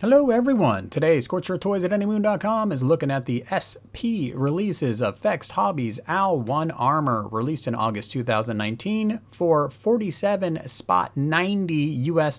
Hello everyone! Today, Scorch Your Toys at Anymoon.com is looking at the SP releases of FEXT Hobbies OWL One Armor, released in August 2019 for $47.90 US.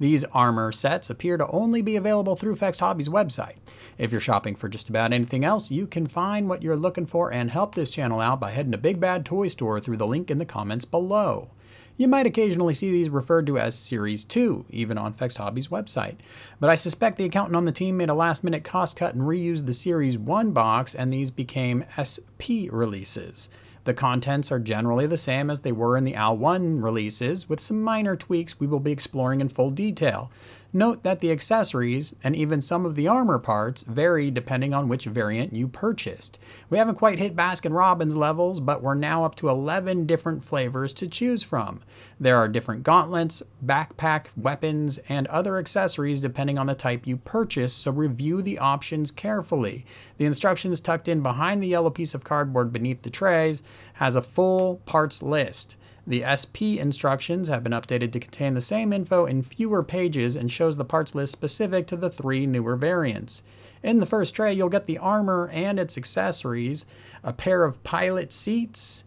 These armor sets appear to only be available through FEXT Hobby's website. If you're shopping for just about anything else, you can find what you're looking for and help this channel out by heading to Big Bad Toy Store through the link in the comments below. You might occasionally see these referred to as Series 2, even on FEXT Hobby's website. But I suspect the accountant on the team made a last-minute cost cut and reused the Series 1 box, and these became SP releases. The contents are generally the same as they were in the OWL One releases, with some minor tweaks we will be exploring in full detail. Note that the accessories, and even some of the armor parts, vary depending on which variant you purchased. We haven't quite hit Baskin-Robbins levels, but we're now up to 11 different flavors to choose from. There are different gauntlets, backpack, weapons, and other accessories depending on the type you purchase, so review the options carefully. The instructions tucked in behind the yellow piece of cardboard beneath the trays has a full parts list. The SP instructions have been updated to contain the same info in fewer pages and shows the parts list specific to the three newer variants. In the first tray, you'll get the armor and its accessories, a pair of pilot seats,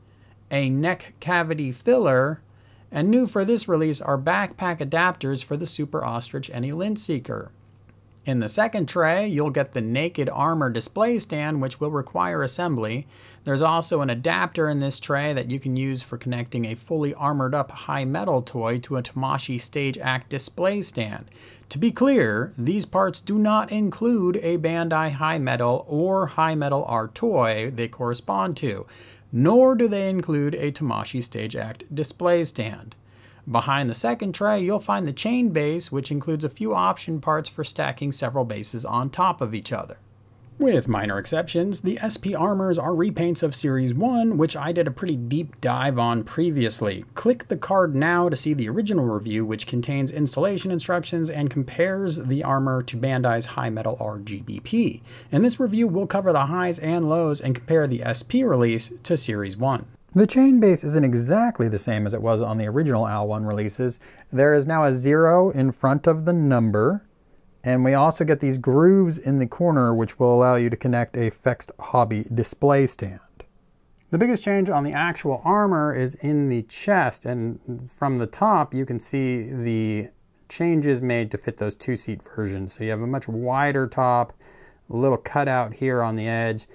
a neck cavity filler, and new for this release are backpack adapters for the Super Ostrich and Elint Seeker. In the second tray, you'll get the naked armor display stand, which will require assembly. There's also an adapter in this tray that you can use for connecting a fully armored up high metal toy to a Tamashii stage act display stand. To be clear, these parts do not include a Bandai High Metal or High Metal R toy they correspond to, nor do they include a Tamashii stage act display stand. Behind the second tray, you'll find the chain base, which includes a few option parts for stacking several bases on top of each other. With minor exceptions, the SP armors are repaints of Series 1, which I did a pretty deep dive on previously. Click the card now to see the original review, which contains installation instructions and compares the armor to Bandai's High Metal RGBP. In this review, we'll cover the highs and lows and compare the SP release to Series 1. The chain base isn't exactly the same as it was on the original OWL One releases. There is now a 0 in front of the number, and we also get these grooves in the corner which will allow you to connect a FEXT Hobby display stand. The biggest change on the actual armor is in the chest, and from the top you can see the changes made to fit those two-seat versions. So you have a much wider top, a little cutout here on the edge.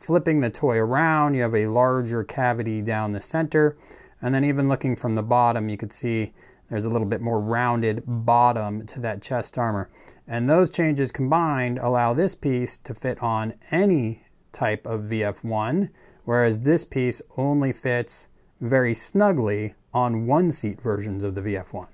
Flipping the toy around, you have a larger cavity down the center, and then even looking from the bottom, you could see there's a little bit more rounded bottom to that chest armor. And those changes combined allow this piece to fit on any type of VF-1, whereas this piece only fits very snugly on one-seat versions of the VF-1.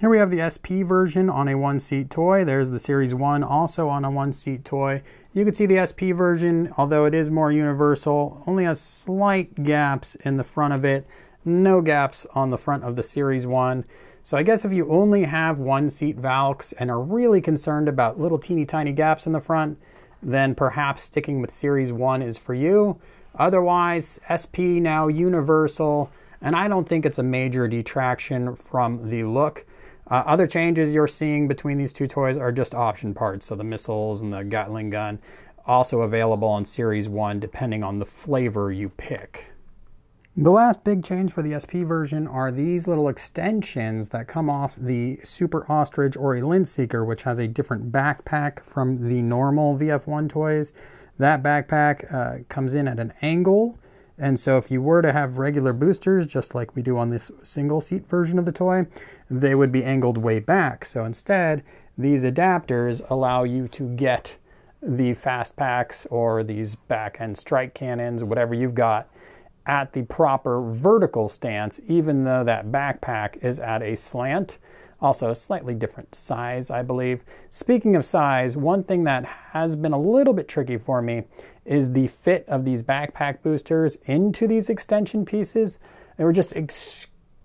Here we have the SP version on a one-seat toy. There's the Series 1 also on a one-seat toy. You can see the SP version, although it is more universal, only has slight gaps in the front of it. No gaps on the front of the Series 1. So I guess if you only have one-seat Valks and are really concerned about little teeny tiny gaps in the front, then perhaps sticking with Series 1 is for you. Otherwise, SP now universal, and I don't think it's a major detraction from the look. Other changes you're seeing between these two toys are just option parts, so the missiles and the Gatling gun, also available on Series 1 depending on the flavor you pick. The last big change for the SP version are these little extensions that come off the Super Ostrich or Elint Seeker, which has a different backpack from the normal VF-1 toys. That backpack comes in at an angle, and so if you were to have regular boosters, just like we do on this single seat version of the toy, they would be angled way back. So instead, these adapters allow you to get the fast packs or these back end strike cannons, whatever you've got, at the proper vertical stance, even though that backpack is at a slant. Also a slightly different size, I believe. Speaking of size, one thing that has been a little bit tricky for me is the fit of these backpack boosters into these extension pieces. They were just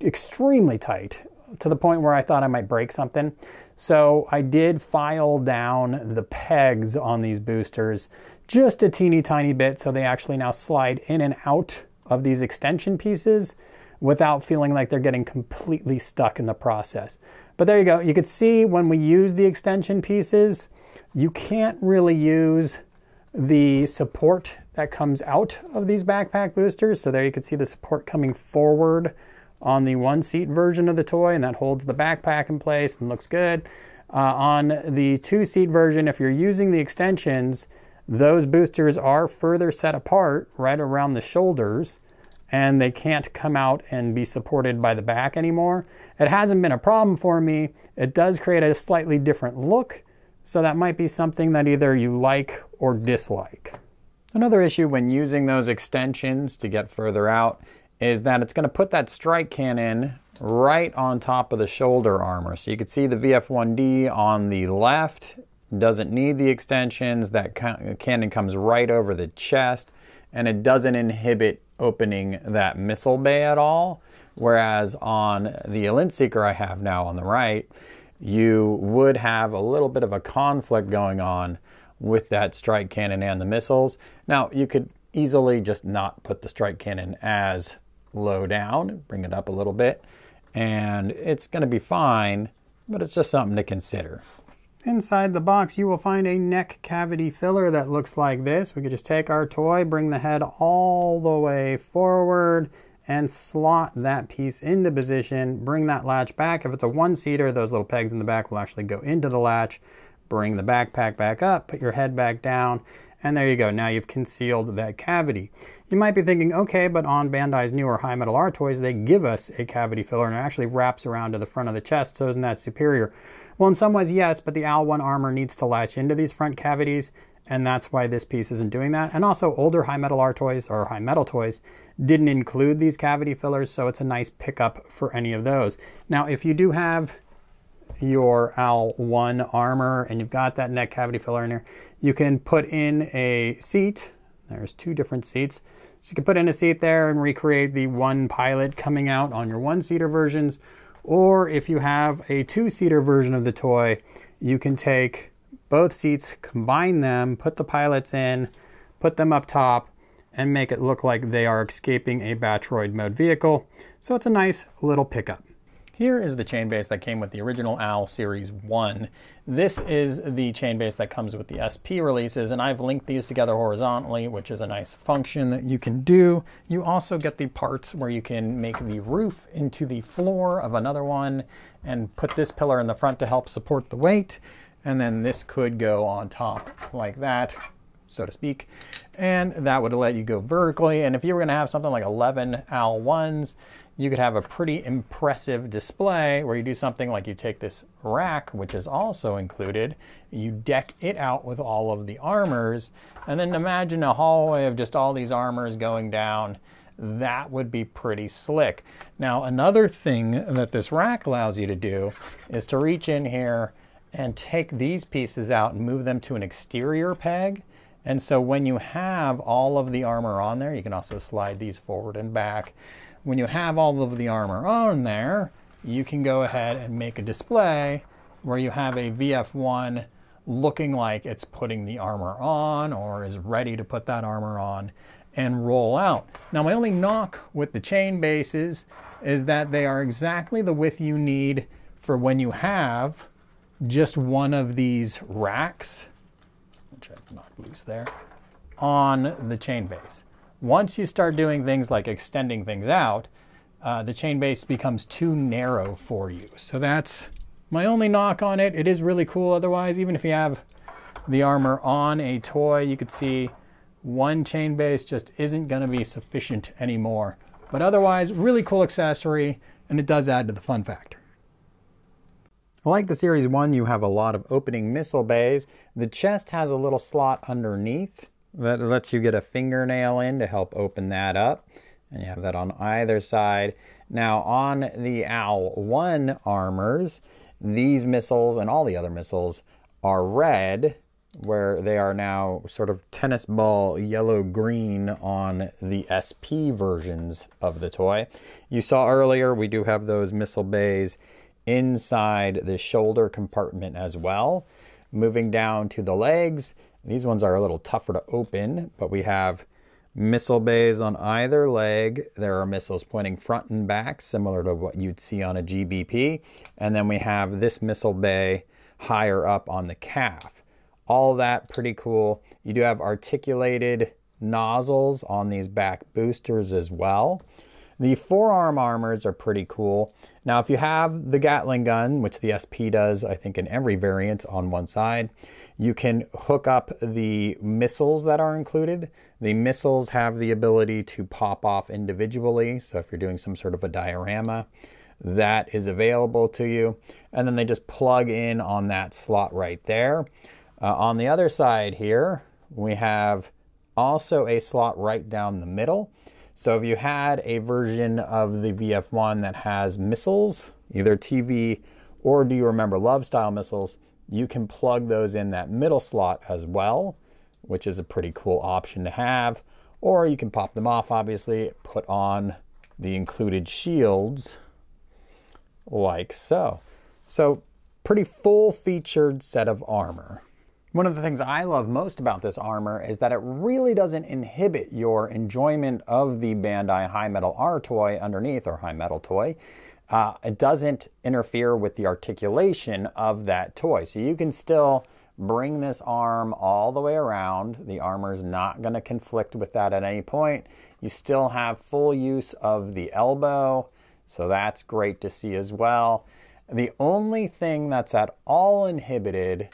extremely tight to the point where I thought I might break something. So I did file down the pegs on these boosters just a teeny tiny bit so they actually now slide in and out of these extension pieces without feeling like they're getting completely stuck in the process. But there you go. You could see when we use the extension pieces, you can't really use the support that comes out of these backpack boosters. So there you could see the support coming forward on the one-seat version of the toy, and that holds the backpack in place and looks good. On the two-seat version, if you're using the extensions, those boosters are further set apart right around the shoulders, and they can't come out and be supported by the back anymore. It hasn't been a problem for me. It does create a slightly different look, so that might be something that either you like or dislike. Another issue when using those extensions to get further out is that it's going to put that strike cannon right on top of the shoulder armor. So you can see the VF-1D on the left doesn't need the extensions. That cannon comes right over the chest, and it doesn't inhibit opening that missile bay at all. Whereas on the Elint Seeker I have now on the right, you would have a little bit of a conflict going on with that strike cannon and the missiles. Now, you could easily just not put the strike cannon as low down, bring it up a little bit, and it's going to be fine, but it's just something to consider. Inside the box, you will find a neck cavity filler that looks like this. We could just take our toy, bring the head all the way forward, and slot that piece into position, bring that latch back. If it's a one-seater, those little pegs in the back will actually go into the latch. Bring the backpack back up, put your head back down, and there you go. Now you've concealed that cavity. You might be thinking, okay, but on Bandai's newer High Metal R toys, they give us a cavity filler, and it actually wraps around to the front of the chest, so isn't that superior? Well, in some ways, yes, but the OWL One Armor needs to latch into these front cavities, and that's why this piece isn't doing that. And also, older High Metal R toys, or High Metal toys, didn't include these cavity fillers, so it's a nice pickup for any of those. Now, if you do have your OWL One Armor and you've got that neck cavity filler in there, you can put in a seat. There's two different seats. So you can put in a seat there and recreate the one pilot coming out on your one-seater versions. Or if you have a two-seater version of the toy, you can take both seats, combine them, put the pilots in, put them up top, and make it look like they are escaping a Batroid mode vehicle. So it's a nice little pickup. Here is the chain base that came with the original OWL Series 1. This is the chain base that comes with the SP releases, and I've linked these together horizontally, which is a nice function that you can do. You also get the parts where you can make the roof into the floor of another one and put this pillar in the front to help support the weight. And then this could go on top like that, so to speak. And that would let you go vertically. And if you were gonna have something like 11 OWL Ones, you could have a pretty impressive display where you do something like you take this rack, which is also included, you deck it out with all of the armors, and then imagine a hallway of just all these armors going down. That would be pretty slick. Now, another thing that this rack allows you to do is to reach in here and take these pieces out and move them to an exterior peg. And so when you have all of the armor on there, you can also slide these forward and back. When you have all of the armor on there, you can go ahead and make a display where you have a VF-1 looking like it's putting the armor on or is ready to put that armor on and roll out. Now, my only knock with the chain bases is that they are exactly the width you need for when you have just one of these racks, which I've knocked loose there, on the chain base. Once you start doing things like extending things out, the chain base becomes too narrow for you. So that's my only knock on it. It is really cool otherwise. Even if you have the armor on a toy, you could see one chain base just isn't going to be sufficient anymore. But otherwise, really cool accessory, and it does add to the fun factor. Like the Series 1, you have a lot of opening missile bays. The chest has a little slot underneath that lets you get a fingernail in to help open that up. And you have that on either side. Now, on the OWL One armors, these missiles and all the other missiles are red, where they are now sort of tennis ball yellow-green on the SP versions of the toy. You saw earlier, we do have those missile bays inside the shoulder compartment as well. Moving down to the legs, these ones are a little tougher to open, but we have Missile bays on either leg. There are missiles pointing front and back, similar to what you'd see on a GBP. And then we have this missile bay higher up on the calf. All that pretty cool. You do have articulated nozzles on these back boosters as well. The forearm armors are pretty cool. Now, if you have the Gatling gun, which the SP does, I think in every variant on one side, you can hook up the missiles that are included. The missiles have the ability to pop off individually. So if you're doing some sort of a diorama, that is available to you. And then they just plug in on that slot right there. On the other side here, we have also a slot right down the middle. So if you had a version of the VF-1 that has missiles, either TV or Do You Remember Love style missiles, you can plug those in that middle slot as well, which is a pretty cool option to have. Or you can pop them off, obviously, put on the included shields like so. So pretty full-featured set of armor. One of the things I love most about this armor is that it really doesn't inhibit your enjoyment of the Bandai High Metal R toy underneath, or High Metal toy. It doesn't interfere with the articulation of that toy. So you can still bring this arm all the way around. The armor's not gonna conflict with that at any point. You still have full use of the elbow, so that's great to see as well. The only thing that's at all inhibited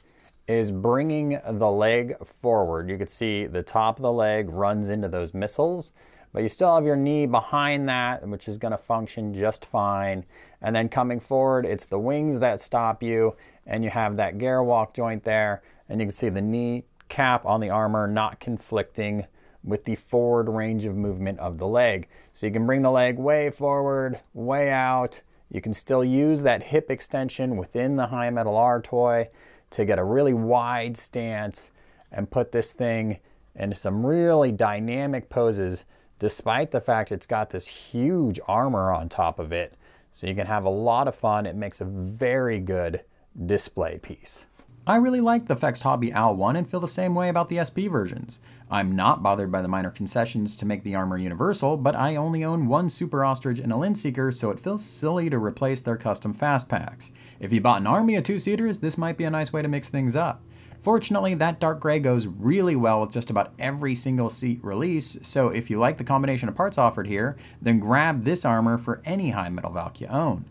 is bringing the leg forward. You could see the top of the leg runs into those missiles, but you still have your knee behind that, which is going to function just fine. And then coming forward, it's the wings that stop you, and you have that gear walk joint there, and you can see the knee cap on the armor not conflicting with the forward range of movement of the leg. So you can bring the leg way forward, way out. You can still use that hip extension within the High Metal R toy to get a really wide stance and put this thing into some really dynamic poses, despite the fact it's got this huge armor on top of it. So you can have a lot of fun. It makes a very good display piece. I really like the FEXT Hobby OWL One and feel the same way about the SP versions. I'm not bothered by the minor concessions to make the armor universal, but I only own one Super Ostrich and Elint Seeker, so it feels silly to replace their custom fast packs. If you bought an army of two-seaters, this might be a nice way to mix things up. Fortunately, that dark gray goes really well with just about every single seat release, so if you like the combination of parts offered here, then grab this armor for any High Metal Valk you own.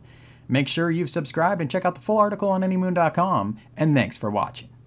Make sure you've subscribed and check out the full article on Anymoon.com, and thanks for watching.